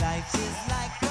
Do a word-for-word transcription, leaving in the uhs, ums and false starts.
Life is like